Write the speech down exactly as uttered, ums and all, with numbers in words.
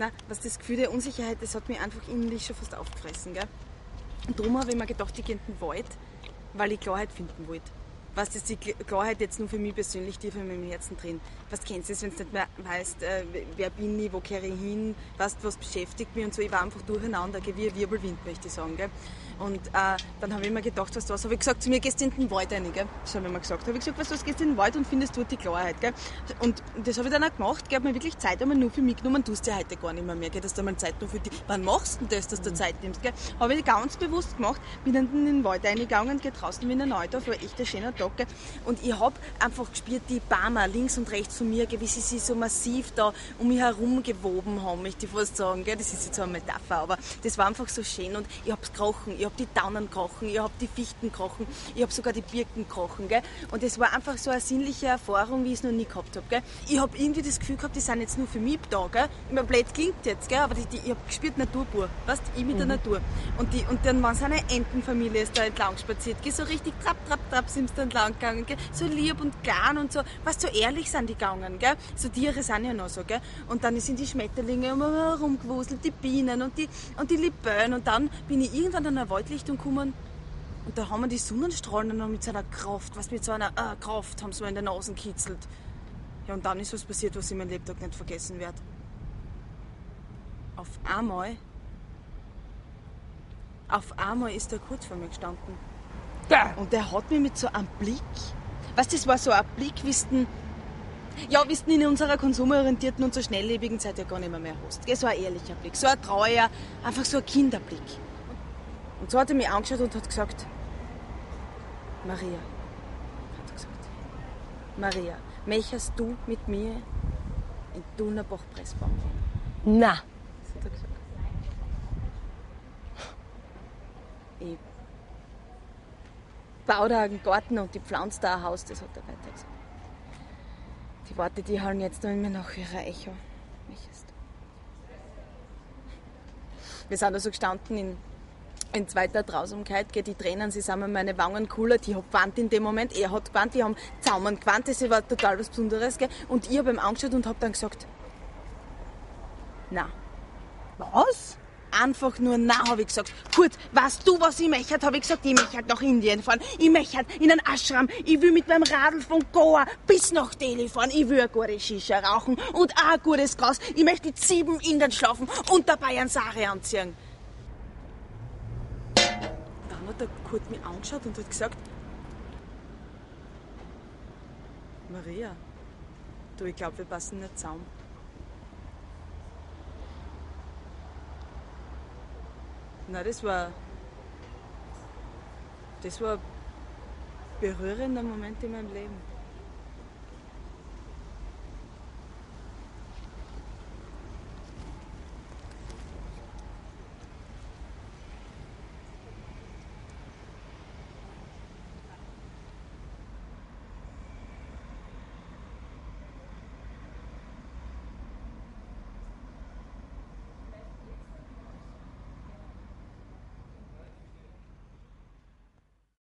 Nein, was das Gefühl der Unsicherheit, das hat mich einfach innerlich schon fast aufgefressen, gell? Und darum habe ich mir gedacht, ich gehe in den Wald, weil ich Klarheit finden wollte. Was ist die Klarheit jetzt nur für mich persönlich, tief in meinem Herzen drin? Was kennst du, wenn du nicht mehr weißt, äh, wer bin ich, wo kehre ich hin, weißt, was beschäftigt mich und so. Ich war einfach durcheinander, gell, wie ein Wirbelwind, möchte ich sagen. Gell? Und äh, dann habe ich mir gedacht, was du was, habe ich gesagt, zu mir gehst du in den Wald rein, gell? Das habe ich mir gesagt. Habe ich gesagt, was du was, gehst du in den Wald und findest dort die Klarheit. Gell? Und das habe ich dann auch gemacht, ich habe mir wirklich Zeit einmal nur für mich genommen, tust du ja heute gar nicht mehr, mehr gell? Dass du mal Zeit nur für dich, wann machst du das, dass du Zeit nimmst? Gell? Habe ich ganz bewusst gemacht, bin dann in den Wald reingegangen, gell, draußen wie in ein Neudorf, war echt ein schöner Tag. Gell? Und ich habe einfach gespürt, die Bäume links und rechts von mir, gell, wie sie sich so massiv da um mich herum gewoben haben, möchte ich fast sagen. Gell? Das ist jetzt eine Metapher, aber das war einfach so schön und ich habe es gerochen. Ich habe die Tannen krochen, ich habe die Fichten krochen, ich habe sogar die Birken krochen, gell? Und das war einfach so eine sinnliche Erfahrung, wie ich es noch nie gehabt habe, gell? Ich habe irgendwie das Gefühl gehabt, die sind jetzt nur für mich da, gell? Immer blöd klingt jetzt, gell? Aber die, die, ich habe gespürt Natur pur, weißt du, ich mit mhm. der Natur. Und, die, und dann waren so eine Entenfamilie ist da entlang spaziert, gell? So richtig trapp, trapp, trapp sind sie da entlang gegangen, gell? So lieb und klein und so, weißt du, so ehrlich sind die gegangen, gell? So Tiere sind ja noch so, gell? Und dann sind die Schmetterlinge um mich herumgewuselt, die Bienen und die, und die Libellen und dann bin ich irgendwann an einer Waldlichtung kommen und da haben wir die Sonnenstrahlen noch mit so einer Kraft, was mit so einer äh, Kraft haben sie mir in der Nase kitzelt. Ja, und dann ist was passiert, was ich mein Lebtag nicht vergessen werde. Auf einmal, auf einmal ist der Kurt vor mir gestanden. Ja. Und der hat mich mit so einem Blick, weißt du, das war so ein Blick, wissen, ja, wisst ihr, in unserer konsumorientierten und so schnelllebigen Zeit ja gar nicht mehr mehr hast. Gell? So ein ehrlicher Blick, so ein treuer, einfach so ein Kinderblick. Und so hat er mich angeschaut und hat gesagt, Maria, hat er gesagt, Maria, möchtest du mit mir in Tullnerbach-Pressbaum gehen? Nein. Das hat er gesagt. Ich baue da einen Garten und ich pflanze da ein Haus, das hat er weiter gesagt. Die Worte, die hauen jetzt noch in mir nach ihrer Echo. Möchtest du? Wir sind da so gestanden in... In zweiter Grausamkeit, geht die Tränen, sie sind an meine Wangen kullert, ich hab gewandt in dem Moment, er hat gewandt, die haben Zaumern gewandt, das war total was Besonderes, gell? Und ich habe ihm angeschaut und hab dann gesagt, na. Was? Einfach nur nein, habe ich gesagt. Gut, weißt du, was ich möchte? Habe ich gesagt, ich möchte nach Indien fahren. Ich möchte in einen Ashram. Ich will mit meinem Radl von Goa bis nach Delhi fahren. Ich will eine gute Shisha rauchen und auch ein gutes Gras. Ich möchte mit sieben Indern schlafen und dabei einen Sari anziehen. Hat der Kurt mich angeschaut und hat gesagt, Maria, du, ich glaube, wir passen nicht zusammen. Na, das war, das war ein berührender Moment in meinem Leben.